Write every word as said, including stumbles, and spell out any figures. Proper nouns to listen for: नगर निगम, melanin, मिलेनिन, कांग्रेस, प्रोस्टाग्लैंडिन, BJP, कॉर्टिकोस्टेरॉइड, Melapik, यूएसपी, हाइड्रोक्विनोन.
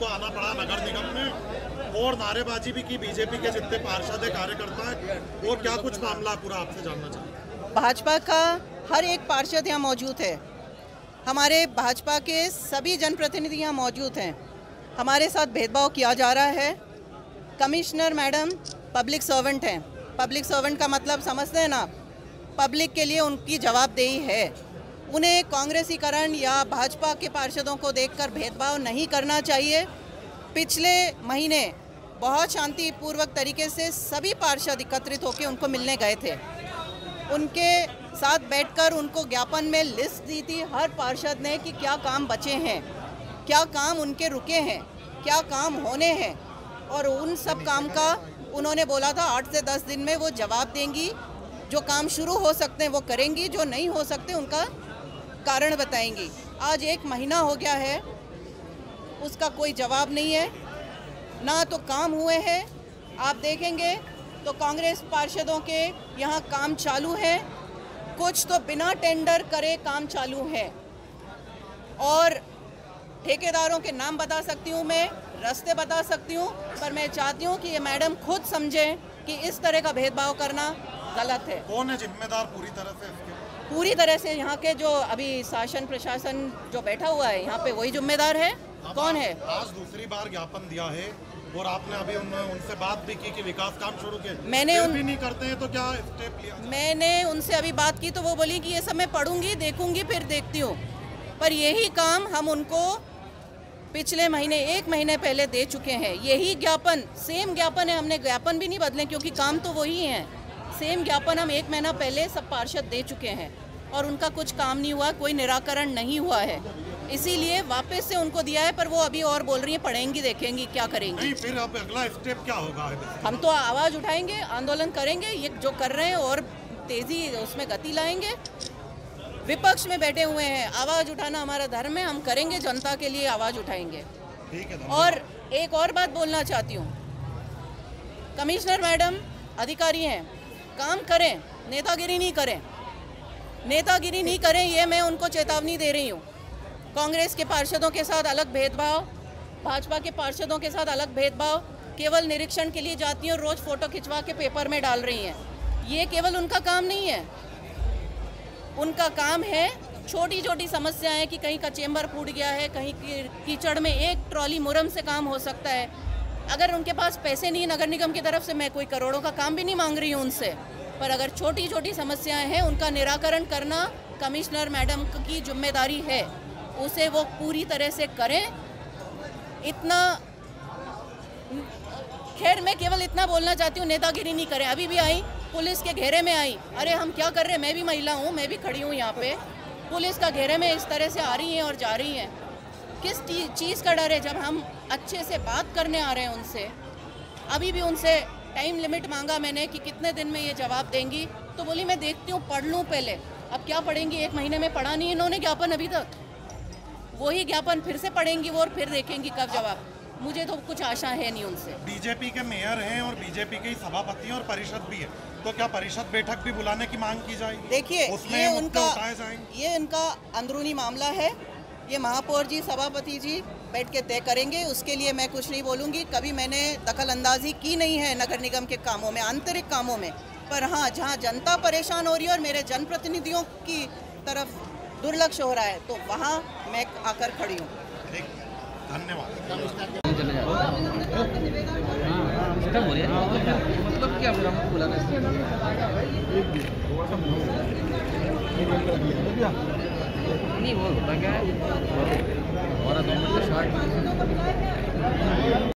को आना पड़ा नगर निगम में और नारेबाजी भी की बीजेपी के जितने पार्षद है, कार्यकर्ता है, और क्या कुछ मामला पूरा आपसे जानना चाहिए। भाजपा का हर एक पार्षद यहाँ मौजूद है, हमारे भाजपा के सभी जनप्रतिनिधि यहाँ मौजूद हैं। हमारे साथ भेदभाव किया जा रहा है। कमिश्नर मैडम पब्लिक सर्वेंट हैं, पब्लिक सर्वेंट का मतलब समझते हैं ना, पब्लिक के लिए उनकी जवाबदेही है। उन्हें कांग्रेसीकरण या भाजपा के पार्षदों को देखकर भेदभाव नहीं करना चाहिए। पिछले महीने बहुत शांतिपूर्वक तरीके से सभी पार्षद एकत्रित होकर उनको मिलने गए थे, उनके साथ बैठकर उनको ज्ञापन में लिस्ट दी थी हर पार्षद ने कि क्या काम बचे हैं, क्या काम उनके रुके हैं, क्या काम होने हैं, और उन सब काम का उन्होंने बोला था आठ से दस दिन में वो जवाब देंगी। जो काम शुरू हो सकते हैं वो करेंगी, जो नहीं हो सकते उनका कारण बताएंगी। आज एक महीना हो गया है, उसका कोई जवाब नहीं है, ना तो काम हुए हैं। आप देखेंगे तो कांग्रेस पार्षदों के यहाँ काम चालू है, कुछ तो बिना टेंडर करे काम चालू है, और ठेकेदारों के नाम बता सकती हूँ मैं, रास्ते बता सकती हूँ, पर मैं चाहती हूँ कि ये मैडम खुद समझें कि इस तरह का भेदभाव करना गलत है। कौन है जिम्मेदार पूरी तरह से इसके? पूरी तरह से यहाँ के जो अभी शासन प्रशासन जो बैठा हुआ है यहाँ पे वही जिम्मेदार है। कौन है? आज दूसरी बार ज्ञापन दिया है और आपने अभी उन, उनसे बात भी की कि विकास काम शुरू किए, मैंने उन... भी नहीं करते हैं तो क्या स्टेप लिया? मैंने उनसे अभी बात की तो वो बोली कि ये सब मैं पढ़ूंगी, देखूंगी, फिर देखती हूँ। पर यही काम हम उनको पिछले महीने एक महीने पहले दे चुके हैं। यही ज्ञापन, सेम ज्ञापन है, हमने ज्ञापन भी नहीं बदले क्योंकि काम तो वही है। सेम ज्ञापन हम एक महीना पहले सब पार्षद दे चुके हैं और उनका कुछ काम नहीं हुआ, कोई निराकरण नहीं हुआ है, इसीलिए वापस से उनको दिया है। पर वो अभी और बोल रही है पढ़ेंगी, देखेंगी, क्या करेंगी। नहीं, फिर अब अगला स्टेप क्या होगा? हम तो आवाज़ उठाएंगे, आंदोलन करेंगे, ये जो कर रहे हैं और तेज़ी उसमें गति लाएंगे। विपक्ष में बैठे हुए हैं, आवाज़ उठाना हमारा धर्म है, हम करेंगे, जनता के लिए आवाज़ उठाएंगे। ठीक है। और एक और बात बोलना चाहती हूँ, कमिश्नर मैडम अधिकारी हैं, काम करें, नेतागिरी नहीं करें, नेतागिरी नहीं करें, ये मैं उनको चेतावनी दे रही हूँ। कांग्रेस के पार्षदों के साथ अलग भेदभाव, भाजपा के पार्षदों के साथ अलग भेदभाव, केवल निरीक्षण के लिए जाती हैं और रोज़ फोटो खिंचवा के पेपर में डाल रही हैं। ये केवल उनका काम नहीं है, उनका काम है छोटी छोटी समस्याएं कि कहीं का चेम्बर फूट गया है, कहीं कीचड़ में एक ट्रॉली मुरम से काम हो सकता है। अगर उनके पास पैसे नहीं, नगर निगम की तरफ से मैं कोई करोड़ों का काम भी नहीं मांग रही हूँ उनसे, पर अगर छोटी छोटी समस्याएं हैं उनका निराकरण करना कमिश्नर मैडम की जिम्मेदारी है, उसे वो पूरी तरह से करें। इतना खैर मैं केवल इतना बोलना चाहती हूँ, नेतागिरी नहीं करें। अभी भी आई, पुलिस के घेरे में आई, अरे हम क्या कर रहे हैं, मैं भी महिला हूँ, मैं भी खड़ी हूँ यहाँ पे, पुलिस का घेरे में इस तरह से आ रही हैं और जा रही हैं। किस चीज़ का डर है जब हम अच्छे से बात करने आ रहे हैं उनसे? अभी भी उनसे टाइम लिमिट मांगा मैंने कि कितने दिन में ये जवाब देंगी, तो बोली मैं देखती हूँ, पढ़ लूँ पहले। अब क्या पढ़ेंगी? एक महीने में पढ़ा नहीं इन्होंने ज्ञापन अभी तक, वही ज्ञापन फिर से पढ़ेंगी वो और फिर देखेंगी कब जवाब। मुझे तो कुछ आशा है नहीं उनसे। बीजेपी के मेयर हैं और बीजेपी के सभापति हैं और परिषद भी है, तो क्या परिषद बैठक भी बुलाने की मांग की जाएगी? देखिए ये उनका ये इनका अंदरूनी मामला है, ये महापौर जी, सभापति जी बैठ के तय करेंगे, उसके लिए मैं कुछ नहीं बोलूँगी। कभी मैंने दखलअंदाजी की नहीं है नगर निगम के कामों में, आंतरिक कामों में। पर हाँ, जहाँ जनता परेशान हो रही है और मेरे जनप्रतिनिधियों की तरफ दुर्लक्ष्य हो रहा है, तो वहाँ मैं आकर खड़ी हूँ। धन्यवाद। नहीं वो होता क्या है, औरतों को शार्ट